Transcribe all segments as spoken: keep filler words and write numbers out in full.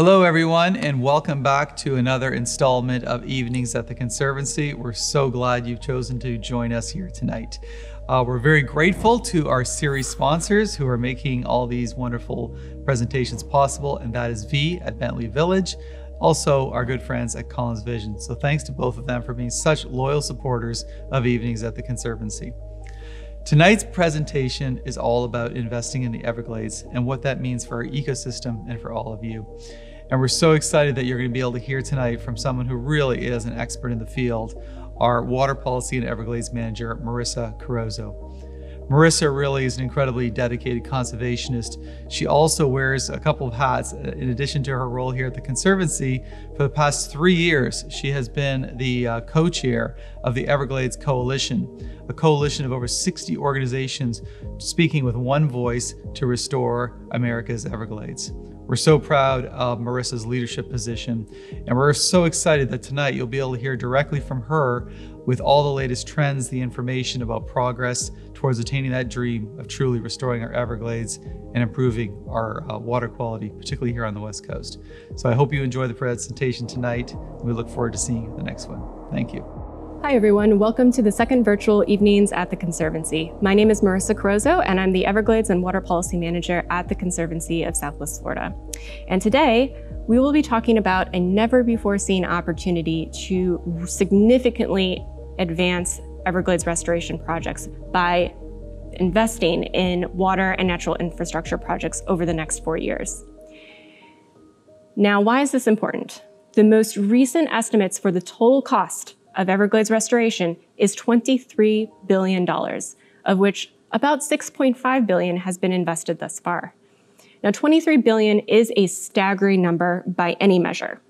Hello everyone, and welcome back to another installment of Evenings at the Conservancy. We're so glad you've chosen to join us here tonight. Uh, we're very grateful to our series sponsors who are making all these wonderful presentations possible, and that is Vi at Bentley Village, also our good friends at Collins Vision. So thanks to both of them for being such loyal supporters of Evenings at the Conservancy. Tonight's presentation is all about investing in the Everglades and what that means for our ecosystem and for all of you. And we're so excited that you're going to be able to hear tonight from someone who really is an expert in the field, our Water Policy and Everglades Manager, Marissa Carrozzo. Marissa really is an incredibly dedicated conservationist. She also wears a couple of hats. In addition to her role here at the Conservancy, for the past three years, she has been the uh, co-chair of the Everglades Coalition, a coalition of over sixty organizations speaking with one voice to restore America's Everglades. We're so proud of Marissa's leadership position, and we're so excited that tonight you'll be able to hear directly from her with all the latest trends, the information about progress towards attaining that dream of truly restoring our Everglades and improving our uh, water quality, particularly here on the West Coast. So I hope you enjoy the presentation tonight, and we look forward to seeing you in the next one. Thank you. Hi everyone, welcome to the second virtual Evenings at the Conservancy. My name is Marissa Carrozzo, and I'm the Everglades and Water Policy Manager at the Conservancy of Southwest Florida. And today, we will be talking about a never before seen opportunity to significantly advance Everglades restoration projects by investing in water and natural infrastructure projects over the next four years. Now, why is this important? The most recent estimates for the total cost of Everglades restoration is twenty-three billion dollars, of which about six point five billion dollars has been invested thus far. Now, twenty-three billion dollars is a staggering number by any measure,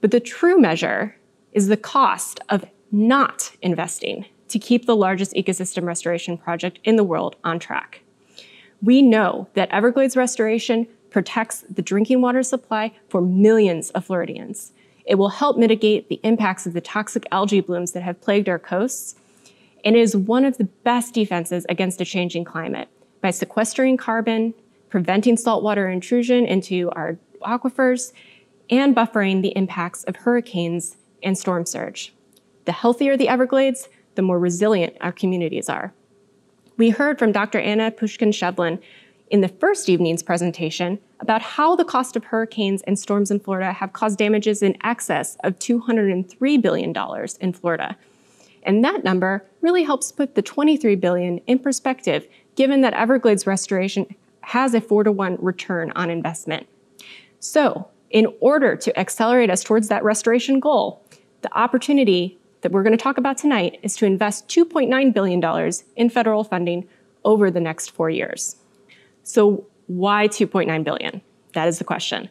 but the true measure is the cost of not investing to keep the largest ecosystem restoration project in the world on track. We know that Everglades restoration protects the drinking water supply for millions of Floridians. It will help mitigate the impacts of the toxic algae blooms that have plagued our coasts, and it is one of the best defenses against a changing climate by sequestering carbon, preventing saltwater intrusion into our aquifers, and buffering the impacts of hurricanes and storm surge. The healthier the Everglades, the more resilient our communities are. We heard from Doctor Anna Puszkin-Chevlin in the first evening's presentation about how the cost of hurricanes and storms in Florida have caused damages in excess of two hundred three billion dollars in Florida. And that number really helps put the twenty-three billion dollars in perspective, given that Everglades restoration has a four to one return on investment. So in order to accelerate us towards that restoration goal, the opportunity that we're going to talk about tonight is to invest two point nine billion dollars in federal funding over the next four years. So why two point nine billion dollars? That is the question.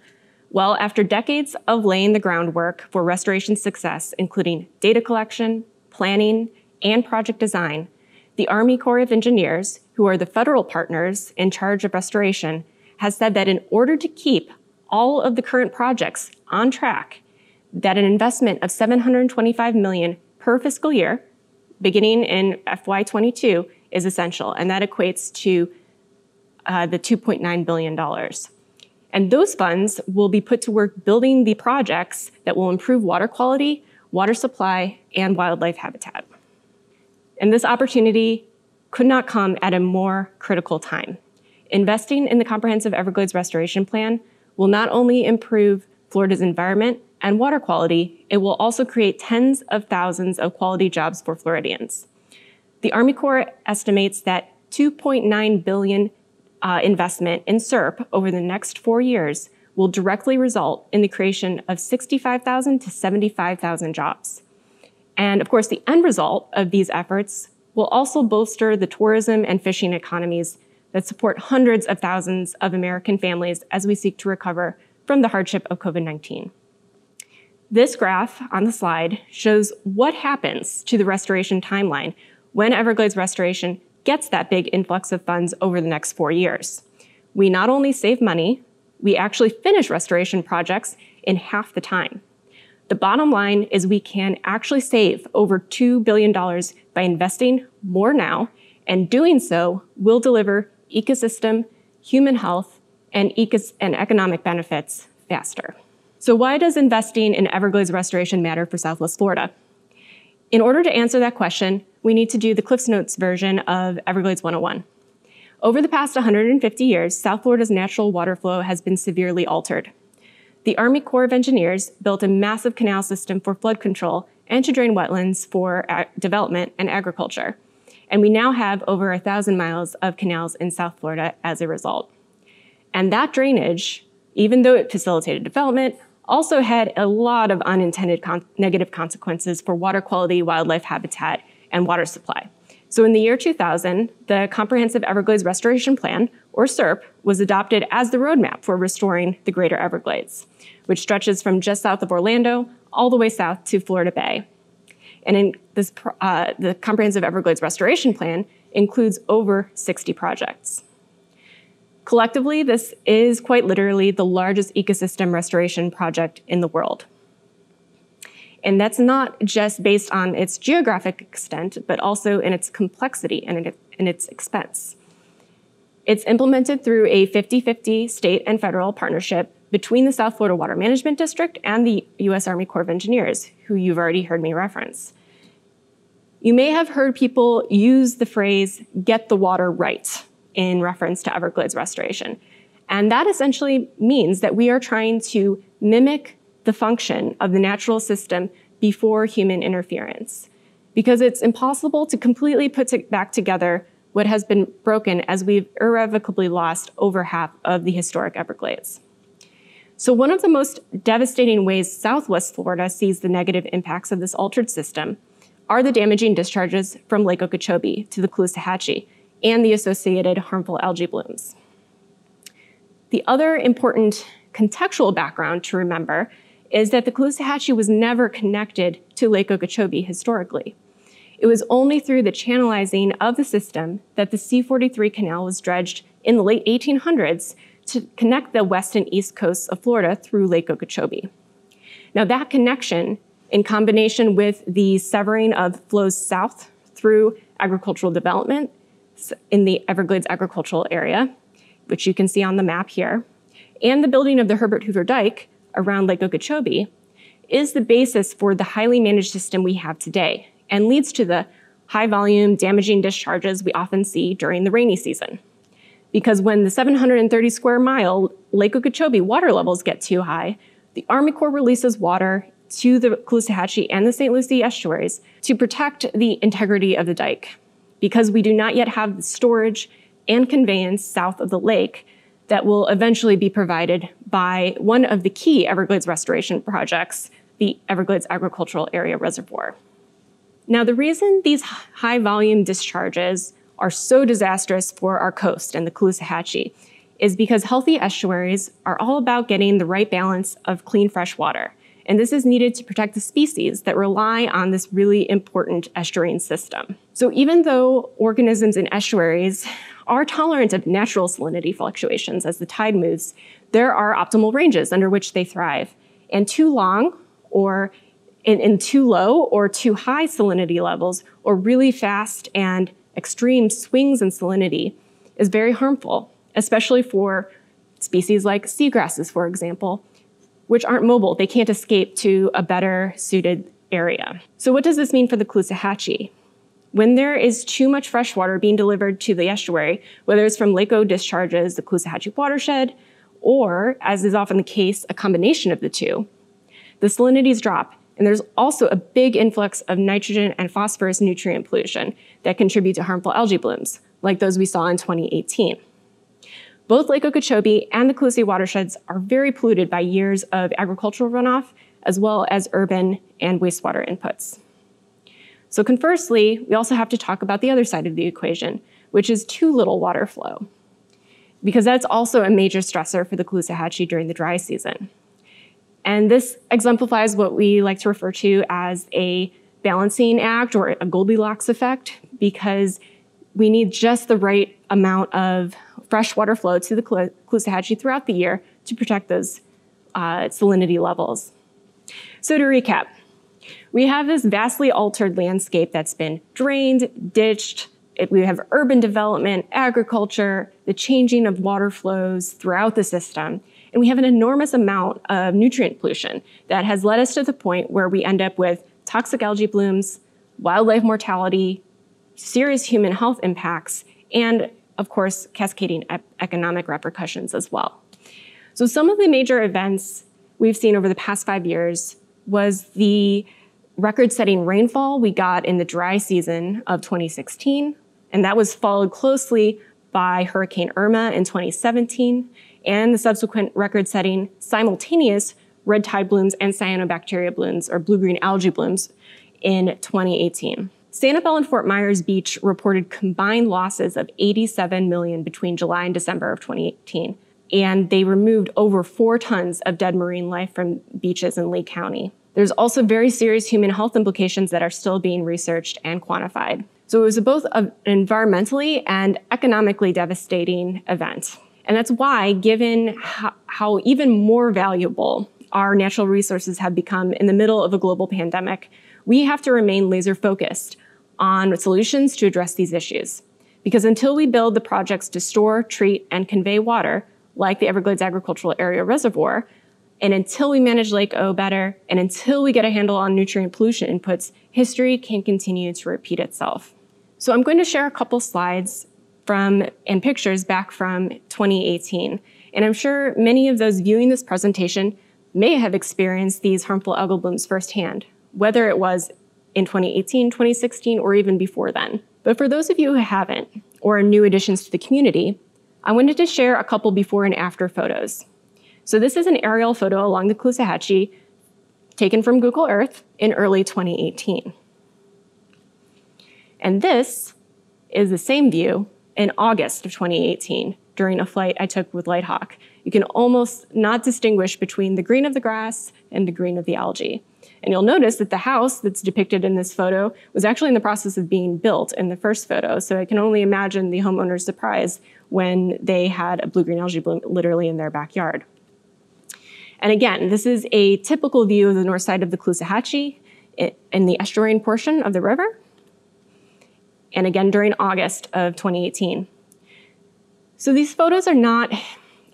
Well, after decades of laying the groundwork for restoration success, including data collection, planning, and project design, the Army Corps of Engineers, who are the federal partners in charge of restoration, has said that in order to keep all of the current projects on track, that an investment of seven hundred twenty-five million dollars per fiscal year, beginning in F Y twenty-two, is essential, and that equates to Uh, the two point nine billion dollars. And those funds will be put to work building the projects that will improve water quality, water supply, and wildlife habitat. And this opportunity could not come at a more critical time. Investing in the Comprehensive Everglades Restoration Plan will not only improve Florida's environment and water quality, it will also create tens of thousands of quality jobs for Floridians. The Army Corps estimates that two point nine billion dollars Uh, investment in SERP over the next four years will directly result in the creation of sixty-five thousand to seventy-five thousand jobs. And of course, the end result of these efforts will also bolster the tourism and fishing economies that support hundreds of thousands of American families as we seek to recover from the hardship of COVID nineteen. This graph on the slide shows what happens to the restoration timeline when Everglades restoration gets that big influx of funds over the next four years. We not only save money, we actually finish restoration projects in half the time. The bottom line is we can actually save over two billion dollars by investing more now, and doing so will deliver ecosystem, human health, and, ecos and economic benefits faster. So why does investing in Everglades restoration matter for Southwest Florida? In order to answer that question, we need to do the Cliffs Notes version of Everglades one oh one. Over the past one hundred fifty years, South Florida's natural water flow has been severely altered. The Army Corps of Engineers built a massive canal system for flood control and to drain wetlands for development and agriculture. And we now have over a thousand miles of canals in South Florida as a result. And that drainage, even though it facilitated development, also had a lot of unintended con- negative consequences for water quality, wildlife habitat, and water supply. So in the year two thousand, the Comprehensive Everglades Restoration Plan, or SERP, was adopted as the roadmap for restoring the Greater Everglades, which stretches from just south of Orlando all the way south to Florida Bay. And in this, uh, the Comprehensive Everglades Restoration Plan includes over sixty projects. Collectively, this is quite literally the largest ecosystem restoration project in the world. And that's not just based on its geographic extent, but also in its complexity and in its expense. It's implemented through a fifty fifty state and federal partnership between the South Florida Water Management District and the U S Army Corps of Engineers, who you've already heard me reference. You may have heard people use the phrase, get the water right, in reference to Everglades restoration. And that essentially means that we are trying to mimic the function of the natural system before human interference, because it's impossible to completely put back together what has been broken, as we've irrevocably lost over half of the historic Everglades. So one of the most devastating ways Southwest Florida sees the negative impacts of this altered system are the damaging discharges from Lake Okeechobee to the Caloosahatchee and the associated harmful algae blooms. The other important contextual background to remember is that the Caloosahatchee was never connected to Lake Okeechobee historically. It was only through the channelizing of the system that the C forty-three canal was dredged in the late eighteen hundreds to connect the west and east coasts of Florida through Lake Okeechobee. Now that connection, in combination with the severing of flows south through agricultural development in the Everglades Agricultural Area, which you can see on the map here, and the building of the Herbert Hoover Dike around Lake Okeechobee, is the basis for the highly managed system we have today and leads to the high volume damaging discharges we often see during the rainy season. Because when the seven hundred thirty square mile Lake Okeechobee water levels get too high, the Army Corps releases water to the Caloosahatchee and the Saint Lucie estuaries to protect the integrity of the dike. Because we do not yet have the storage and conveyance south of the lake that will eventually be provided by one of the key Everglades restoration projects, the Everglades Agricultural Area Reservoir. Now, the reason these high volume discharges are so disastrous for our coast and the Caloosahatchee is because healthy estuaries are all about getting the right balance of clean fresh water. And this is needed to protect the species that rely on this really important estuarine system. So even though organisms in estuaries are tolerant of natural salinity fluctuations as the tide moves, there are optimal ranges under which they thrive. And too long or in, in too low or too high salinity levels, or really fast and extreme swings in salinity, is very harmful, especially for species like seagrasses, for example, which aren't mobile. They can't escape to a better suited area. So what does this mean for the Caloosahatchee? When there is too much fresh water being delivered to the estuary, whether it's from Lake O discharges, the Caloosahatchee watershed, or, as is often the case, a combination of the two, the salinities drop. And there's also a big influx of nitrogen and phosphorus nutrient pollution that contribute to harmful algae blooms, like those we saw in twenty eighteen. Both Lake Okeechobee and the Caloosahatchee watersheds are very polluted by years of agricultural runoff, as well as urban and wastewater inputs. So conversely, we also have to talk about the other side of the equation, which is too little water flow, because that's also a major stressor for the Caloosahatchee during the dry season. And this exemplifies what we like to refer to as a balancing act or a Goldilocks effect, because we need just the right amount of fresh water flow to the Caloosahatchee throughout the year to protect those uh, salinity levels. So to recap, we have this vastly altered landscape that's been drained, ditched, It, we have urban development, agriculture, the changing of water flows throughout the system. And we have an enormous amount of nutrient pollution that has led us to the point where we end up with toxic algae blooms, wildlife mortality, serious human health impacts, and of course, cascading ep- economic repercussions as well. So some of the major events we've seen over the past five years was the record-setting rainfall we got in the dry season of twenty sixteen, and that was followed closely by Hurricane Irma in twenty seventeen, and the subsequent record-setting simultaneous red tide blooms and cyanobacteria blooms, or blue-green algae blooms, in twenty eighteen. Sanibel and Fort Myers Beach reported combined losses of eighty-seven million between July and December of twenty eighteen, and they removed over four tons of dead marine life from beaches in Lee County. There's also very serious human health implications that are still being researched and quantified. So it was both an environmentally and economically devastating event. And that's why, given how, how even more valuable our natural resources have become in the middle of a global pandemic, we have to remain laser focused on solutions to address these issues. Because until we build the projects to store, treat, and convey water, like the Everglades Agricultural Area Reservoir, and until we manage Lake O better, and until we get a handle on nutrient pollution inputs, history can continue to repeat itself. So I'm going to share a couple slides from and pictures back from twenty eighteen. And I'm sure many of those viewing this presentation may have experienced these harmful algal blooms firsthand, whether it was in twenty eighteen, twenty sixteen, or even before then. But for those of you who haven't, or are new additions to the community, I wanted to share a couple before and after photos. So this is an aerial photo along the Caloosahatchee taken from Google Earth in early twenty eighteen. And this is the same view in August of twenty eighteen during a flight I took with Lighthawk. You can almost not distinguish between the green of the grass and the green of the algae. And you'll notice that the house that's depicted in this photo was actually in the process of being built in the first photo. So I can only imagine the homeowner's surprise when they had a blue-green algae bloom literally in their backyard. And again, this is a typical view of the north side of the Caloosahatchee in the estuarine portion of the river. And again, during August of twenty eighteen. So these photos are not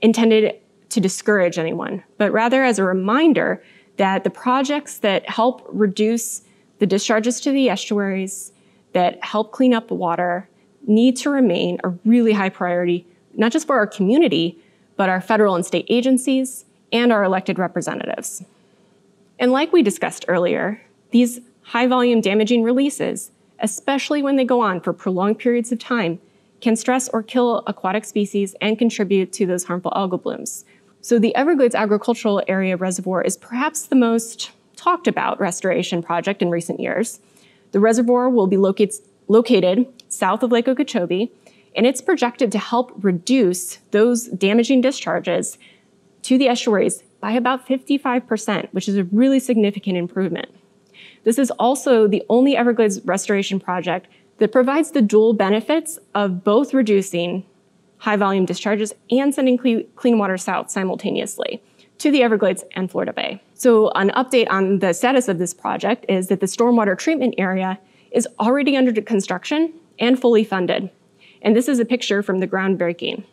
intended to discourage anyone, but rather as a reminder that the projects that help reduce the discharges to the estuaries, that help clean up the water, need to remain a really high priority, not just for our community, but our federal and state agencies, and our elected representatives. And like we discussed earlier, these high volume damaging releases, especially when they go on for prolonged periods of time, can stress or kill aquatic species and contribute to those harmful algal blooms. So the Everglades Agricultural Area Reservoir is perhaps the most talked about restoration project in recent years. The reservoir will be locate, located south of Lake Okeechobee, and it's projected to help reduce those damaging discharges to the estuaries by about fifty-five percent, which is a really significant improvement. This is also the only Everglades restoration project that provides the dual benefits of both reducing high volume discharges and sending cle clean water south simultaneously to the Everglades and Florida Bay. So an update on the status of this project is that the stormwater treatment area is already under construction and fully funded. And this is a picture from the groundbreaking.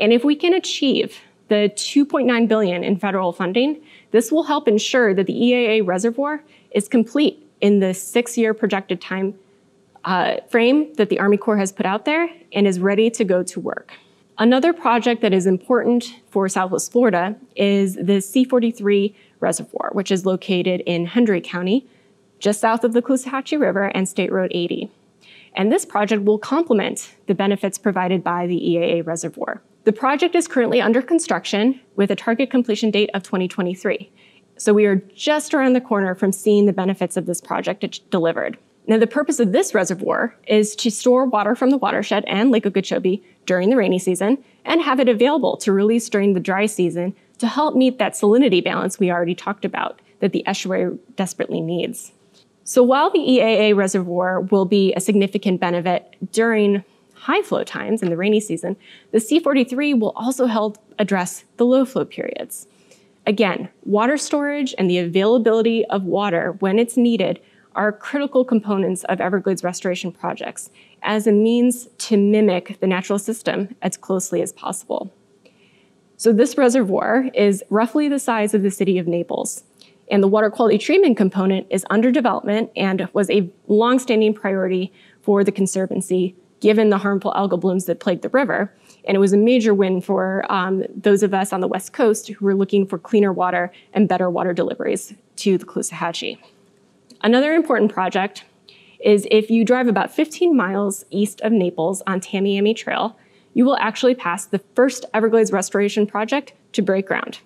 And if we can achieve the two point nine billion dollars in federal funding, this will help ensure that the E A A reservoir is complete in the six-year projected time uh, frame that the Army Corps has put out there and is ready to go to work. Another project that is important for Southwest Florida is the C forty-three Reservoir, which is located in Hendry County, just south of the Caloosahatchee River and State Road eighty. And this project will complement the benefits provided by the E A A reservoir. The project is currently under construction with a target completion date of twenty twenty-three. So we are just around the corner from seeing the benefits of this project delivered. Now, the purpose of this reservoir is to store water from the watershed and Lake Okeechobee during the rainy season and have it available to release during the dry season to help meet that salinity balance we already talked about that the estuary desperately needs. So while the E A A reservoir will be a significant benefit during high flow times in the rainy season, the C forty-three will also help address the low flow periods. Again, water storage and the availability of water when it's needed are critical components of Everglades restoration projects as a means to mimic the natural system as closely as possible. So this reservoir is roughly the size of the city of Naples, and the water quality treatment component is under development and was a longstanding priority for the Conservancy, given the harmful algal blooms that plagued the river. And it was a major win for um, those of us on the West Coast who were looking for cleaner water and better water deliveries to the Caloosahatchee. Another important project is if you drive about fifteen miles east of Naples on Tamiami Trail, you will actually pass the first Everglades restoration project to break ground.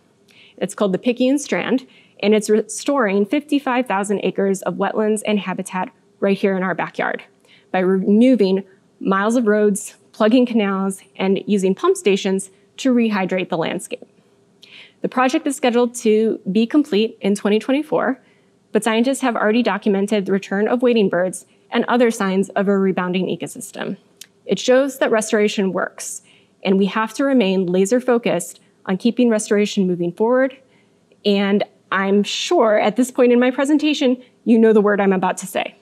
It's called the Picayune Strand, and it's restoring fifty-five thousand acres of wetlands and habitat right here in our backyard by removing miles of roads, plugging canals, and using pump stations to rehydrate the landscape. The project is scheduled to be complete in twenty twenty-four, but scientists have already documented the return of wading birds and other signs of a rebounding ecosystem. It shows that restoration works, and we have to remain laser focused on keeping restoration moving forward. And I'm sure at this point in my presentation, you know the word I'm about to say.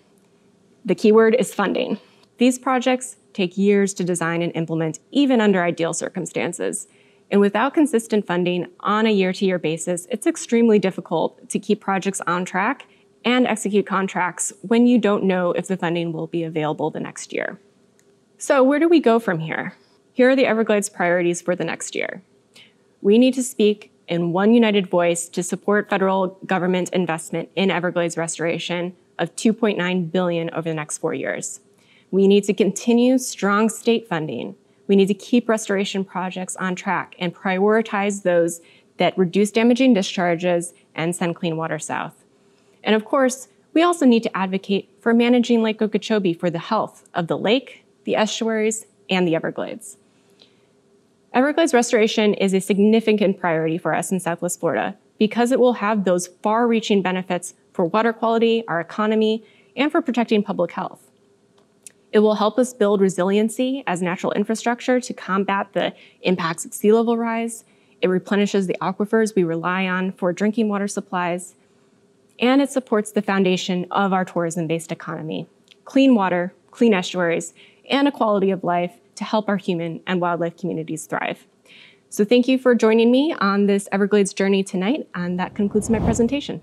The key word is funding. These projects take years to design and implement, even under ideal circumstances. And without consistent funding on a year-to-year basis, it's extremely difficult to keep projects on track and execute contracts when you don't know if the funding will be available the next year. So where do we go from here? Here are the Everglades priorities for the next year. We need to speak in one united voice to support federal government investment in Everglades restoration of two point nine billion dollars over the next four years. We need to continue strong state funding. We need to keep restoration projects on track and prioritize those that reduce damaging discharges and send clean water south. And of course, we also need to advocate for managing Lake Okeechobee for the health of the lake, the estuaries, and the Everglades. Everglades restoration is a significant priority for us in Southwest Florida because it will have those far-reaching benefits for water quality, our economy, and for protecting public health. It will help us build resiliency as natural infrastructure to combat the impacts of sea level rise. It replenishes the aquifers we rely on for drinking water supplies. And it supports the foundation of our tourism-based economy. Clean water, clean estuaries, and a quality of life to help our human and wildlife communities thrive. So thank you for joining me on this Everglades journey tonight, and that concludes my presentation.